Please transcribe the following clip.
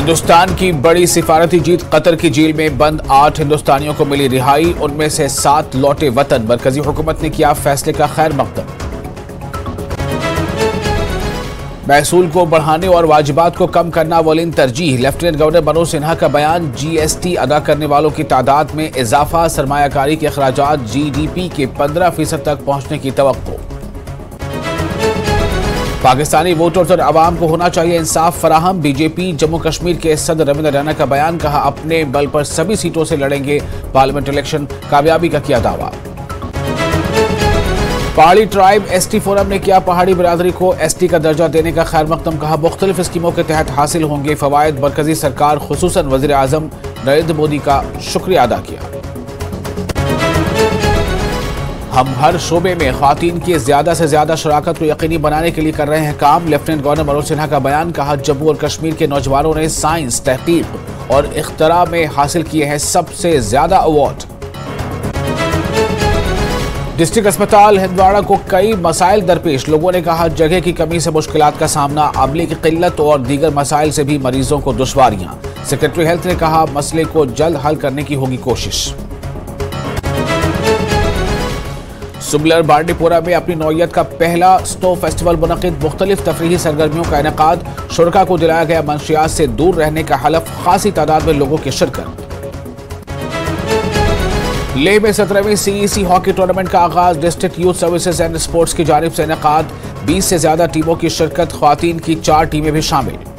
हिंदुस्तान की बड़ी सिफारती जीत। कतर की जेल में बंद 8 हिंदुस्तानियों को मिली रिहाई, उनमें से 7 लौटे वतन। मरकजी हुकूमत ने किया फैसले का खैर मकदम। महसूल को बढ़ाने और वाजिबात को कम करना वालीन तरजीह। लेफ्टिनेंट गवर्नर मनोज सिन्हा का बयान, GST अदा करने वालों की तादाद में इजाफा, सरमायाकारी के अखराजात GDP के 15% तक पहुंचने की तवक्को। पाकिस्तानी वोटर्स और आवाम को होना चाहिए इंसाफ फराहम। बीजेपी जम्मू कश्मीर के सदर रविंद्र रैना का बयान, कहा अपने बल पर सभी सीटों से लड़ेंगे पार्लियामेंट इलेक्शन, कामयाबी का किया दावा। पहाड़ी ट्राइब ST फोरम ने किया पहाड़ी बिरादरी को ST का दर्जा देने का खैर मकदम। कहा मुख्तलिफ स्कीमों के तहत हासिल होंगे फवायद। मरकजी सरकार खुसूसन वजीर आजम नरेंद्र मोदी का शुक्रिया अदा किया। हम हर शोबे में खातीन की ज्यादा से ज्यादा शराकत को यकीनी बनाने के लिए कर रहे हैं काम। लेफ्टिनेंट गवर्नर मनोज सिन्हा का बयान, कहा जम्मू और कश्मीर के नौजवानों ने साइंस, तहकीक और इख्तरा में हासिल किए हैं सबसे ज्यादा अवार्ड। डिस्ट्रिक्ट अस्पताल हिंदवाड़ा को कई मसाइल दरपेश। लोगों ने कहा जगह की कमी से मुश्किलात का सामना, अमले की किल्लत और दीगर मसाइल से भी मरीजों को दुश्वारियां। सेक्रेटरी हेल्थ ने कहा मसले को जल्द हल करने की होगी कोशिश। सुबलर बार्डीपुरा में अपनी नौयत का पहला स्नो फेस्टिवल मुनक़िद। मुख्तलिफ तफरीही सरगर्मियों का इनेकाद। शुरका को दिलाया गया मंशियात से दूर रहने का हलफ। खासी तादाद में लोगों की शिरकत। लेह में 17वीं CEC हॉकी टूर्नामेंट का आगाज। District youth services and sports की जानिब से इनेकाद। 20 से ज्यादा टीमों की शिरकत। ख्वातीन की 4 टीमें भी शामिल।